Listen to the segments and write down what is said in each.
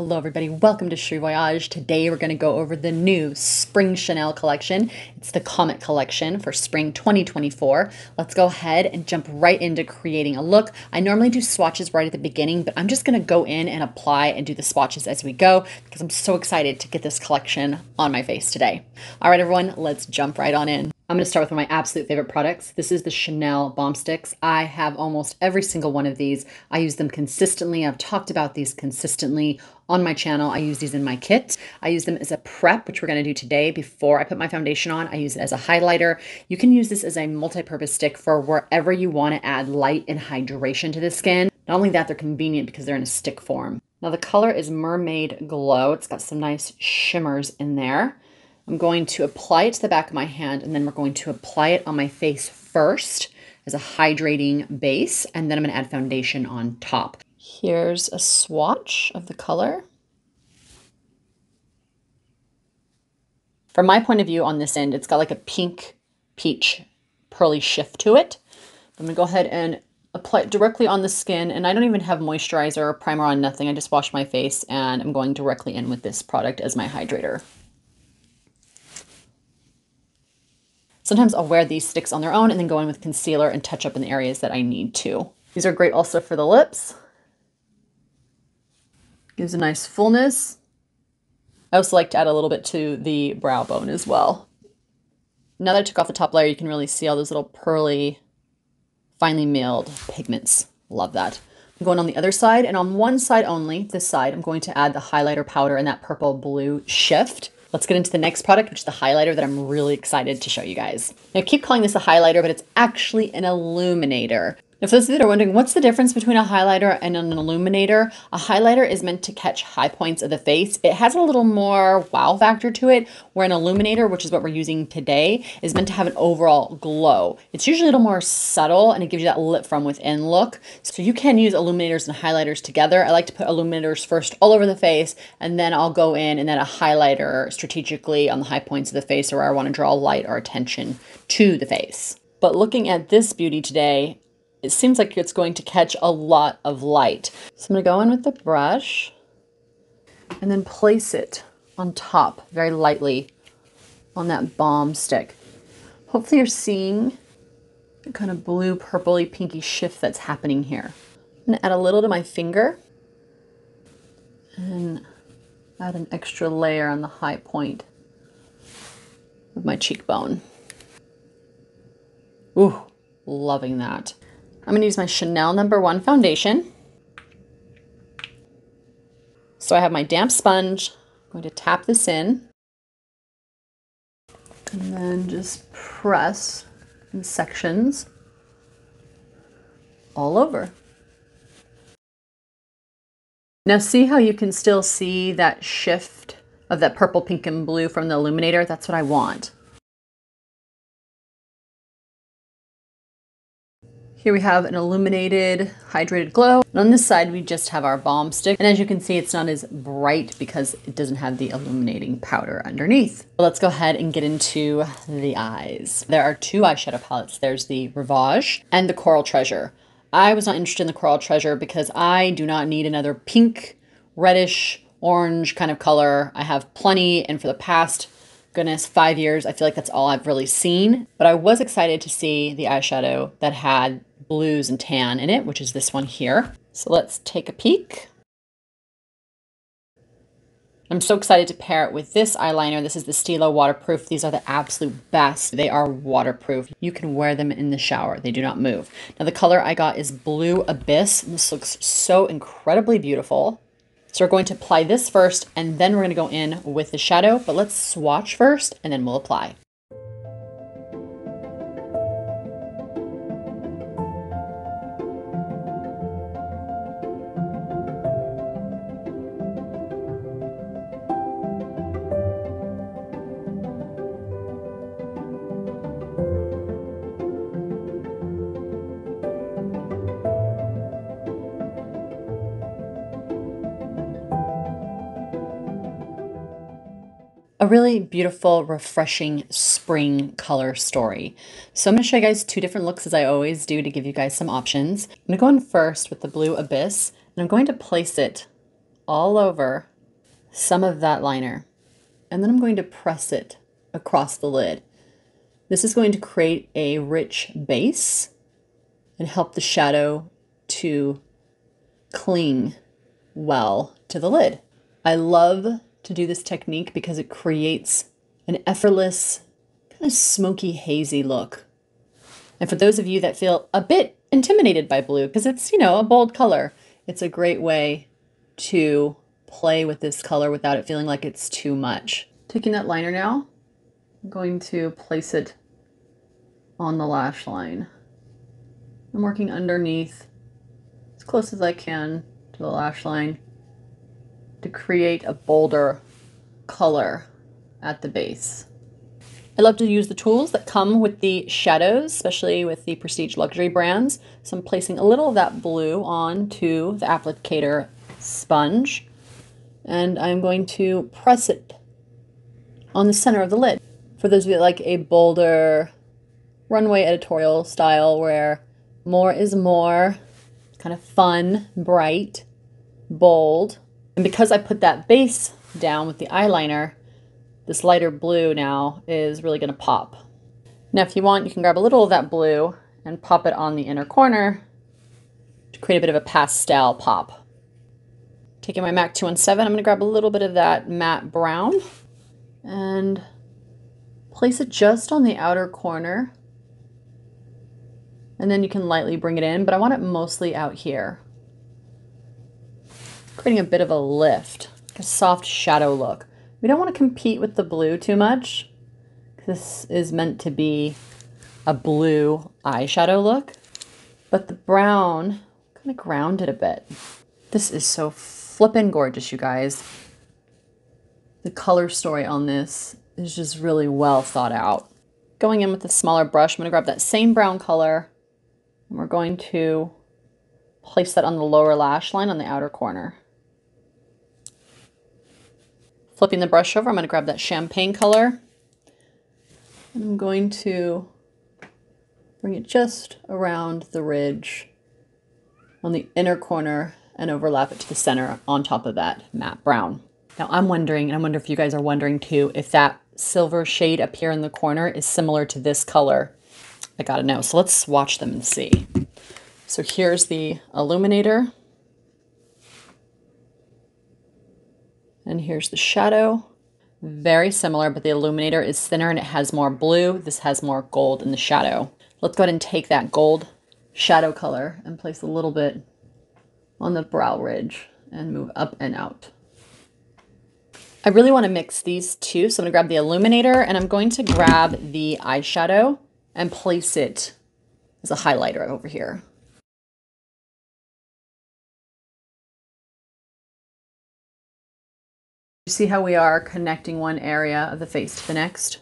Hello everybody, welcome to Cheri Voyage. Today we're going to go over the new Spring Chanel collection. It's the Cometes collection for Spring 2024. Let's go ahead and jump right into creating a look. I normally do swatches right at the beginning, but I'm just going to go in and apply and do the swatches as we go because I'm so excited to get this collection on my face today. All right everyone, let's jump right on in. I'm going to start with one of my absolute favorite products. This is the Chanel Baume Sticks. I have almost every single one of these. I use them consistently. I've talked about these consistently on my channel. I use these in my kit. I use them as a prep, which we're going to do today before I put my foundation on. I use it as a highlighter. You can use this as a multi-purpose stick for wherever you want to add light and hydration to the skin. Not only that, they're convenient because they're in a stick form. Now the color is Mermaid Glow. It's got some nice shimmers in there. I'm going to apply it to the back of my hand, and then we're going to apply it on my face first as a hydrating base, and then I'm going to add foundation on top. Here's a swatch of the color. From my point of view on this end, it's got like a pink, peach, pearly shift to it. I'm going to go ahead and apply it directly on the skin, and I don't even have moisturizer or primer on, nothing. I just washed my face, and I'm going directly in with this product as my hydrator. Sometimes I'll wear these sticks on their own and then go in with concealer and touch up in the areas that I need to. These are great also for the lips. Gives a nice fullness. I also like to add a little bit to the brow bone as well. Now that I took off the top layer, you can really see all those little pearly, finely milled pigments. Love that. I'm going on the other side, and on one side only, this side, I'm going to add the highlighter powder and that purple blue shift. Let's get into the next product, which is the highlighter that I'm really excited to show you guys. Now, I keep calling this a highlighter, but it's actually an illuminator. Now, for those of you that are wondering, what's the difference between a highlighter and an illuminator? A highlighter is meant to catch high points of the face. It has a little more wow factor to it, where an illuminator, which is what we're using today, is meant to have an overall glow. It's usually a little more subtle, and it gives you that lit from within look. So you can use illuminators and highlighters together. I like to put illuminators first all over the face, and then I'll go in and add a highlighter strategically on the high points of the face or where I want to draw light or attention to the face. But looking at this beauty today, it seems like it's going to catch a lot of light. So I'm going to go in with the brush and then place it on top very lightly on that Baume stick. Hopefully you're seeing the kind of blue, purpley, pinky shift that's happening here. I'm going to add a little to my finger and add an extra layer on the high point of my cheekbone. Ooh, loving that. I'm going to use my Chanel No. 1 foundation. So I have my damp sponge. I'm going to tap this in and then just press in sections all over. Now see how you can still see that shift of that purple, pink, and blue from the illuminator? That's what I want. Here we have an illuminated, hydrated glow. And on this side, we just have our Baume stick. And as you can see, it's not as bright because it doesn't have the illuminating powder underneath. Well, let's go ahead and get into the eyes. There are two eyeshadow palettes. There's the Rivage and the Coral Treasure. I was not interested in the Coral Treasure because I do not need another pink, reddish, orange kind of color. I have plenty, and for the past, goodness, 5 years, I feel like that's all I've really seen. But I was excited to see the eyeshadow that had blues and tan in it, which is this one here. So let's take a peek. I'm so excited to pair it with this eyeliner. This is the Stila waterproof. These are the absolute best. They are waterproof. You can wear them in the shower. They do not move. Now the color I got is Blue Abyss, and this looks so incredibly beautiful. So we're going to apply this first, and then we're going to go in with the shadow, but let's swatch first and then we'll apply. A really beautiful, refreshing spring color story. So I'm going to show you guys two different looks as I always do to give you guys some options. I'm going to go in first with the Blue Abyss, and I'm going to place it all over some of that liner, and then I'm going to press it across the lid. This is going to create a rich base and help the shadow to cling well to the lid. I love to do this technique because it creates an effortless, kind of smoky, hazy look. And for those of you that feel a bit intimidated by blue, because it's, you know, a bold color, it's a great way to play with this color without it feeling like it's too much. Taking that liner now, I'm going to place it on the lash line. I'm working underneath as close as I can to the lash line to create a bolder color at the base. I love to use the tools that come with the shadows, especially with the prestige luxury brands. So I'm placing a little of that blue onto the applicator sponge, and I'm going to press it on the center of the lid. For those of you that like a bolder runway editorial style where more is more, kind of fun, bright, bold. And because I put that base down with the eyeliner, this lighter blue now is really going to pop. Now, if you want, you can grab a little of that blue and pop it on the inner corner to create a bit of a pastel pop. Taking my MAC 217, I'm going to grab a little bit of that matte brown and place it just on the outer corner. And then you can lightly bring it in, but I want it mostly out here. Creating a bit of a lift, a soft shadow look. We don't want to compete with the blue too much. This is meant to be a blue eyeshadow look, but the brown kind of grounded a bit. This is so flippin' gorgeous, you guys. The color story on this is just really well thought out. Going in with a smaller brush, I'm going to grab that same brown color, and we're going to place that on the lower lash line on the outer corner. Flipping the brush over, I'm going to grab that champagne color, and I'm going to bring it just around the ridge on the inner corner and overlap it to the center on top of that matte brown. Now I'm wondering, and I wonder if you guys are wondering too, if that silver shade up here in the corner is similar to this color. I gotta know. So let's swatch them and see. So here's the illuminator. And here's the shadow. Very similar, but the illuminator is thinner and it has more blue. This has more gold in the shadow. Let's go ahead and take that gold shadow color and place a little bit on the brow ridge and move up and out. I really want to mix these two, so I'm going to grab the illuminator and I'm going to grab the eyeshadow and place it as a highlighter over here. See how we are connecting one area of the face to the next?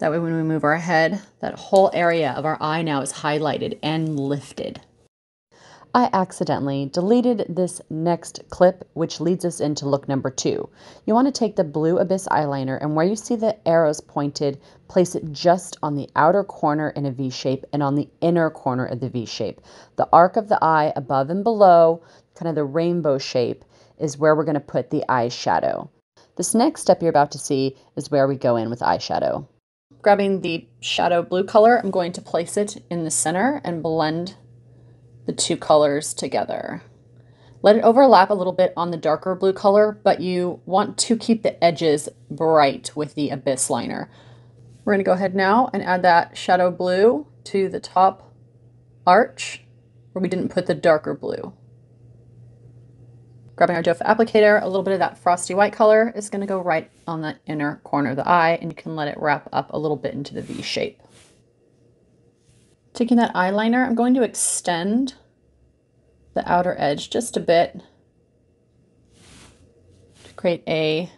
That way when we move our head, that whole area of our eye now is highlighted and lifted. I accidentally deleted this next clip, which leads us into look number 2. You want to take the Blue Abyss eyeliner, and where you see the arrows pointed, place it just on the outer corner in a V shape and on the inner corner of the V shape. The arc of the eye above and below, kind of the rainbow shape, is where we're going to put the eyeshadow. This next step you're about to see is where we go in with eyeshadow. Grabbing the shadow blue color, I'm going to place it in the center and blend the two colors together. Let it overlap a little bit on the darker blue color, but you want to keep the edges bright with the Abyss liner. We're going to go ahead now and add that shadow blue to the top arch where we didn't put the darker blue. Grabbing our doe applicator, a little bit of that frosty white color is going to go right on the inner corner of the eye, and you can let it wrap up a little bit into the V shape. Taking that eyeliner, I'm going to extend the outer edge just a bit to create a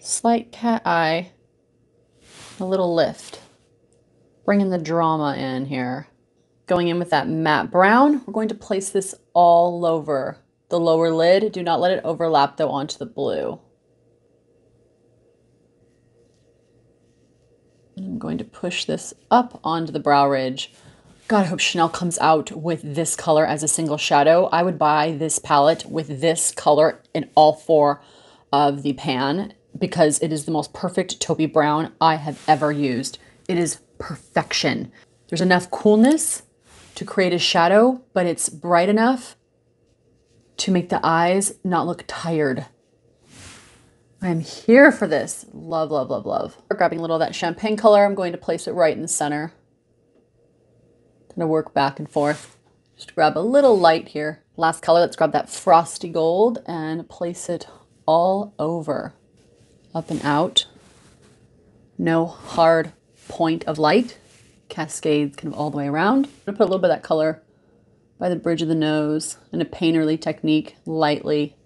slight cat eye, a little lift, bringing the drama in here. Going in with that matte brown, we're going to place this all over the lower lid. Do not let it overlap though onto the blue. I'm going to push this up onto the brow ridge. God, I hope Chanel comes out with this color as a single shadow. I would buy this palette with this color in all four of the pan because it is the most perfect taupey brown I have ever used. It is perfection. There's enough coolness to create a shadow, but it's bright enough to make the eyes not look tired. I'm here for this. Love, love, love, love. We're grabbing a little of that champagne color. I'm going to place it right in the center. I'm gonna work back and forth. Just grab a little light here. Last color, let's grab that frosty gold and place it all over. Up and out. No hard point of light. Cascades kind of all the way around. I'm gonna put a little bit of that color by the bridge of the nose in a painterly technique, lightly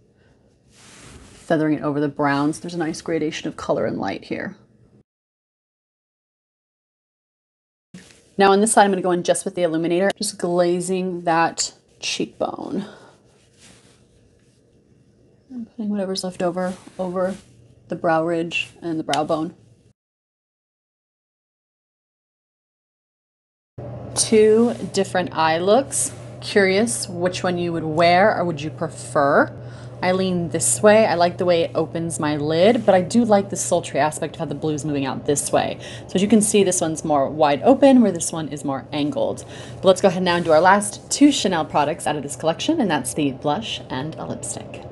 feathering it over the browns. There's a nice gradation of color and light here. Now on this side, I'm going to go in just with the illuminator, just glazing that cheekbone. I'm putting whatever's left over the brow ridge and the brow bone. Two different eye looks. Curious which one you would wear or would you prefer. I lean this way. I like the way it opens my lid, but I do like the sultry aspect of how the blue is moving out this way. So as you can see, this one's more wide open where this one is more angled. But let's go ahead now and do our last two Chanel products out of this collection, and that's the blush and a lipstick.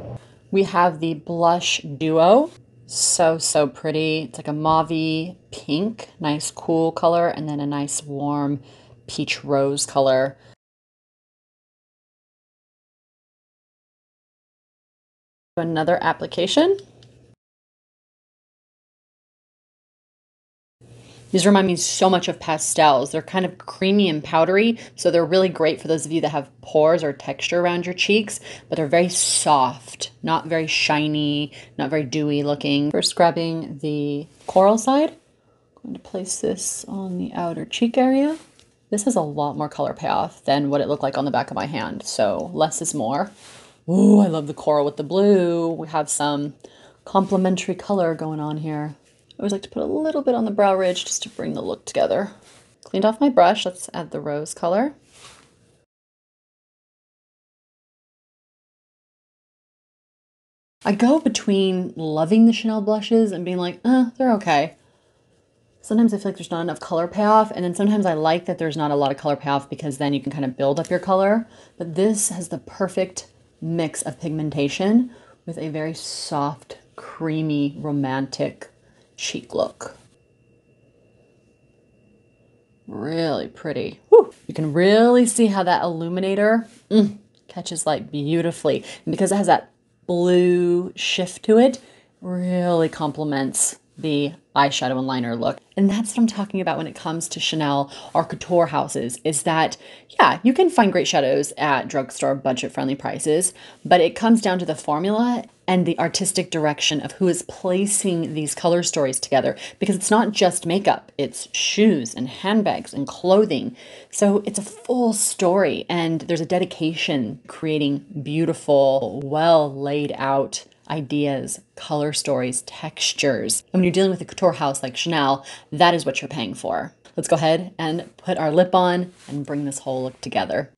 We have the Blush Duo. So, so pretty. It's like a mauvey pink, nice cool color, and then a nice warm peach rose color. Another application. These remind me so much of pastels. They're kind of creamy and powdery, so they're really great for those of you that have pores or texture around your cheeks, but they're very soft, not very shiny, not very dewy looking. First grabbing the coral side, I'm going to place this on the outer cheek area. This has a lot more color payoff than what it looked like on the back of my hand, so less is more. Ooh, I love the coral with the blue. We have some complementary color going on here. I always like to put a little bit on the brow ridge just to bring the look together. Cleaned off my brush. Let's add the rose color. I go between loving the Chanel blushes and being like, they're okay. Sometimes I feel like there's not enough color payoff, and then sometimes I like that there's not a lot of color payoff because then you can kind of build up your color. But this has the perfect mix of pigmentation with a very soft, creamy, romantic cheek look. Really pretty. Woo! You can really see how that illuminator catches light beautifully. And because it has that blue shift to it, really complements the eyeshadow and liner look. And that's what I'm talking about when it comes to Chanel or couture houses, is that, yeah, you can find great shadows at drugstore budget-friendly prices, but it comes down to the formula and the artistic direction of who is placing these color stories together, because it's not just makeup, it's shoes and handbags and clothing. So it's a full story, and there's a dedication creating beautiful, well laid out ideas, color stories, textures. And when you're dealing with a couture house like Chanel, that is what you're paying for. Let's go ahead and put our lip on and bring this whole look together.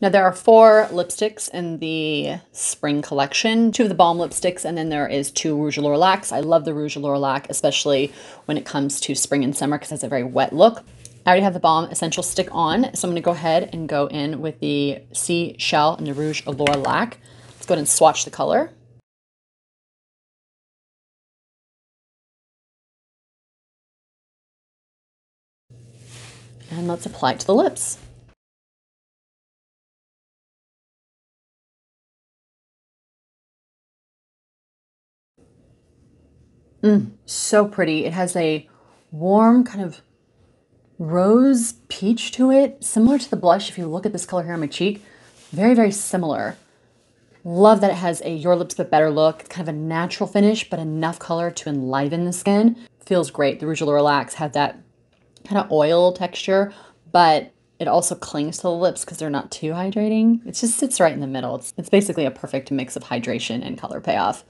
Now there are four lipsticks in the spring collection, two of the Baume lipsticks, and then there is two Rouge Allure Lacs. I love the Rouge Allure Lac, especially when it comes to spring and summer, because it's a very wet look. I already have the Baume Essential Stick on, so I'm gonna go ahead and go in with the Seashell and the Rouge Allure Lac. Let's go ahead and swatch the color. And let's apply it to the lips. So pretty. It has a warm kind of rose peach to it, similar to the blush. If you look at this color here on my cheek, very, very similar. Love that it has a Your Lips But Better look. It's kind of a natural finish, but enough color to enliven the skin. Feels great. The Rouge Allure Lacs have that kind of oil texture, but it also clings to the lips because they're not too hydrating. It just sits right in the middle. It's basically a perfect mix of hydration and color payoff.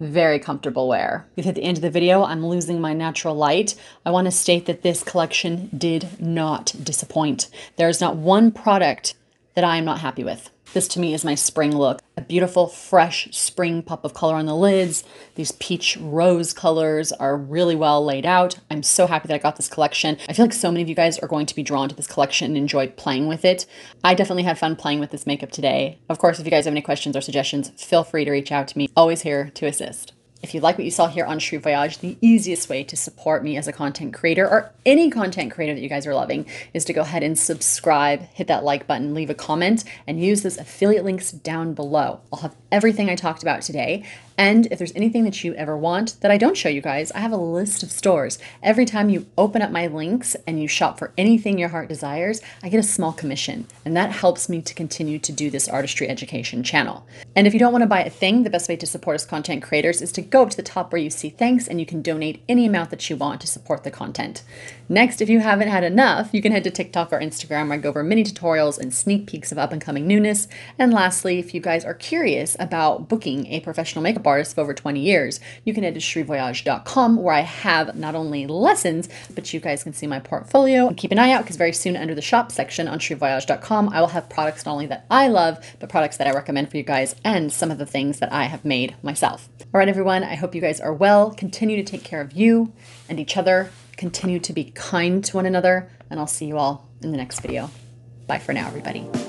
Very comfortable wear. We've hit the end of the video. I'm losing my natural light. I want to state that this collection did not disappoint. There's not one product that I am not happy with. This to me is my spring look. A beautiful, fresh spring pop of color on the lids. These peach rose colors are really well laid out. I'm so happy that I got this collection. I feel like so many of you guys are going to be drawn to this collection and enjoy playing with it. I definitely had fun playing with this makeup today. Of course, if you guys have any questions or suggestions, feel free to reach out to me. Always here to assist. If you like what you saw here on Cheri Voyage, the easiest way to support me as a content creator or any content creator that you guys are loving is to go ahead and subscribe, hit that like button, leave a comment, and use those affiliate links down below. I'll have everything I talked about today. And if there's anything that you ever want that I don't show you guys, I have a list of stores. Every time you open up my links and you shop for anything your heart desires, I get a small commission. And that helps me to continue to do this artistry education channel. And if you don't want to buy a thing, the best way to support us content creators is to go up to the top where you see thanks, and you can donate any amount that you want to support the content. Next, if you haven't had enough, you can head to TikTok or Instagram where I go over mini tutorials and sneak peeks of up-and-coming newness. And lastly, if you guys are curious about booking a professional makeup artist of over 20 years, you can head to cherivoyage.com where I have not only lessons, but you guys can see my portfolio. And keep an eye out because very soon under the shop section on cherivoyage.com, I will have products not only that I love, but products that I recommend for you guys and some of the things that I have made myself. All right, everyone, I hope you guys are well. Continue to take care of you and each other. Continue to be kind to one another, and I'll see you all in the next video. Bye for now, everybody.